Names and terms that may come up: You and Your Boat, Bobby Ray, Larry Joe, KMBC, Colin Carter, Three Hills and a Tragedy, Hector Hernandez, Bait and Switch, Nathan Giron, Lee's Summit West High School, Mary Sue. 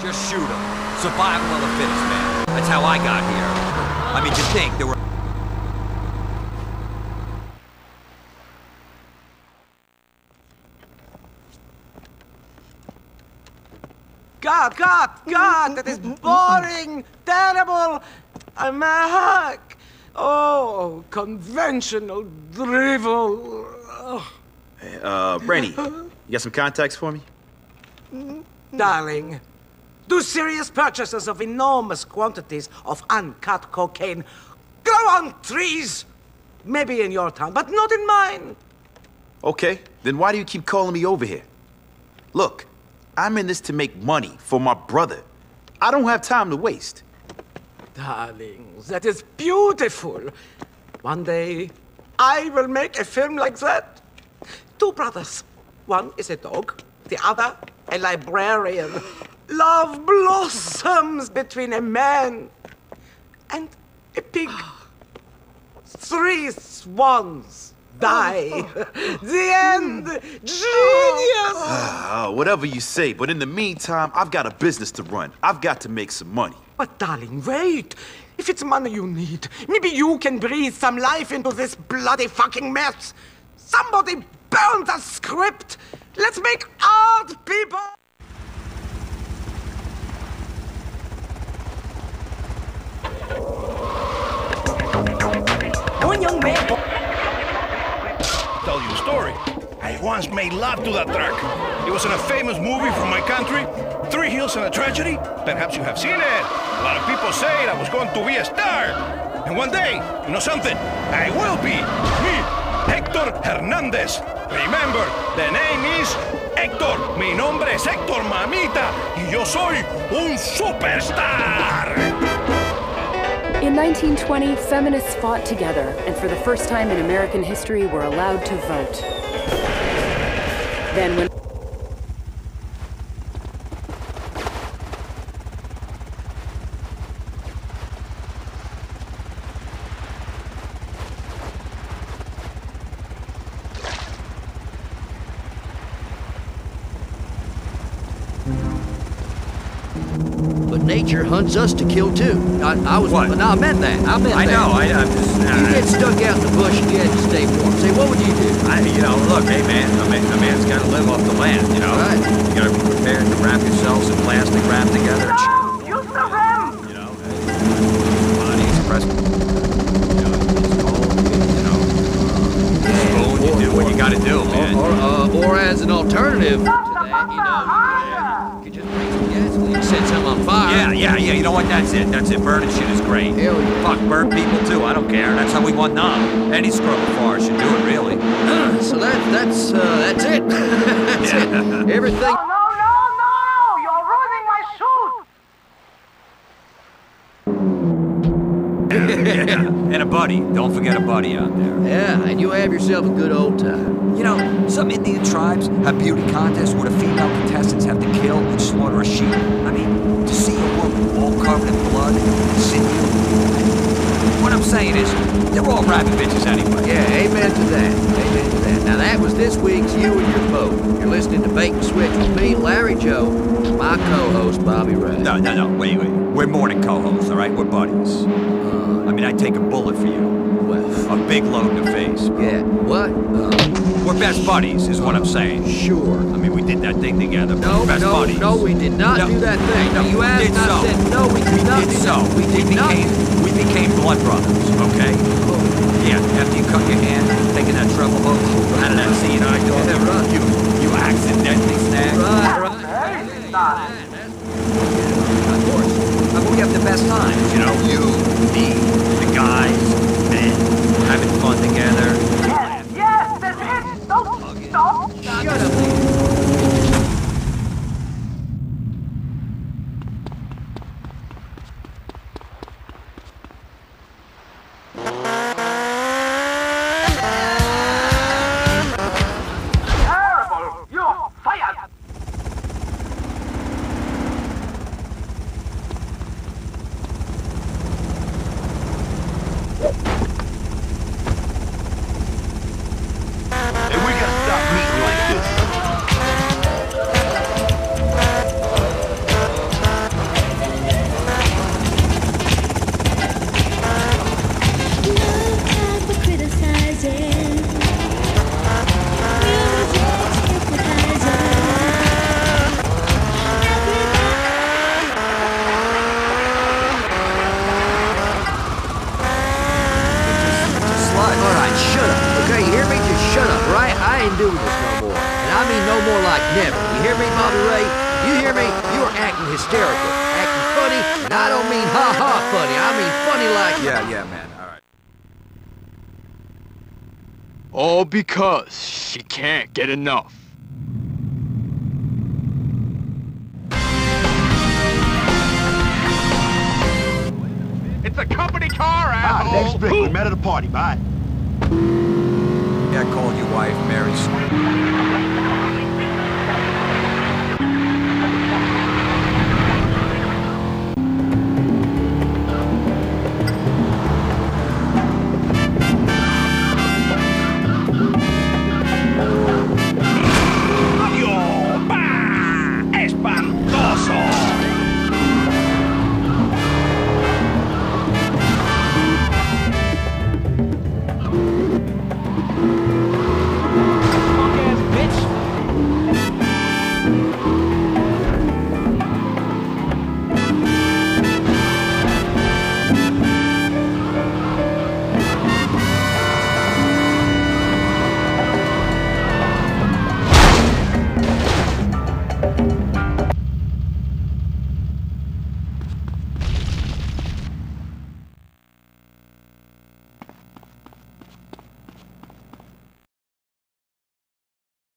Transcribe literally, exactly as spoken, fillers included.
Just shoot him. Survival of the fittest, man. That's how I got here. I mean, you think there were... God, God, God, that is boring, terrible. I'm a hack. Oh, conventional drivel. Oh. Hey, uh, Brainy, you got some contacts for me? Darling, do serious purchases of enormous quantities of uncut cocaine grow on trees? Maybe in your town, but not in mine. Okay, then why do you keep calling me over here? Look. I'm in this to make money for my brother. I don't have time to waste. Darling, that is beautiful. One day, I will make a film like that. Two brothers. One is a dog, the other a librarian. Love blossoms between a man and a pig. Three swans die. The end. Genius! Uh, whatever you say, but in the meantime, I've got a business to run. I've got to make some money. But darling, wait. If it's money you need, maybe you can breathe some life into this bloody fucking mess. Somebody burn the script. Let's make art, people! One young man... Tell you a story. I once made love to that track. It was in a famous movie from my country, Three Hills and a Tragedy. Perhaps you have seen it. A lot of people say I was going to be a star. And one day, you know something? I will be. Me, Hector Hernandez. Remember, the name is Hector. Mi nombre es Hector, mamita. Y yo soy un superstar. In nineteen twenty, feminists fought together, and for the first time in American history, were allowed to vote. Then when... Nature hunts us to kill too. I, I was. What? No, I meant that. I meant I that. Know, I know. I'm just, uh, you get stuck out in the bush and you had to stay warm. Say, what would you do? I, you know, look, hey man, a, man, a man's got to live off the land, you know. Right. You got to be prepared to wrap yourselves in plastic wrap together. No, you still have. You know, bodies pressed. You know, it's cold. You know, it's cold. You do what you got to do, or, man. Or, uh, or as an alternative Stop to that, you know, you could just bring some gasoline, set something on fire. Yeah, yeah, yeah. You know what? That's it. That's it. Burning shit is great. Hell yeah. Fuck, burn people too. I don't care. That's how we want now. Any scrub of ours should do it, really. Uh, so that that's uh, that's it. that's yeah. it. Everything. No, no, no, no! You're ruining my shoes. yeah. And a buddy. Don't forget a buddy out there. Yeah, and you have yourself a good old time. You know, some Indian tribes have beauty contests where the female contestants have to kill and slaughter a sheep. I mean. To see a woman all covered in blood and sinew. What I'm saying is, they're all rabbit bitches anyway. Yeah, amen to that. Amen to that. Now that was this week's You and Your Boat. You're listening to Bait and Switch with me, Larry Joe, and my co-host, Bobby Ray. No, no, no, wait, wait. We're more than co-hosts, all right? We're buddies. Uh, I mean, I'd take a bullet for you. Well. A big load in the face. Bro. Yeah, what? Uh, we're best buddies, is what I'm saying. Sure. I mean, we did that thing together. No, we're best no, buddies. No, we did not no. do that thing. No, you asked, did I so. said, no, we did we not did do so. that. We did we became, not. We became blood brothers, okay? Oh. Yeah, after you cut your hand, taking that trouble hook out of that scene, I go, yeah, right. you, you accidentally snagged. Right, right. Hey, yeah, that's yeah, of course. I mean, we have the best times, you know? You, me, the guys. Having fun together. Yes, yes, that's it! Don't stop! Shut up! Terrible! You're fired! acting hysterical, acting funny, and I don't mean ha-ha funny, I mean funny like... Yeah, yeah, man, all right. All because she can't get enough. It's a company car, asshole! All right, next week, we met at a party, bye. Yeah, call your wife, Mary Sue.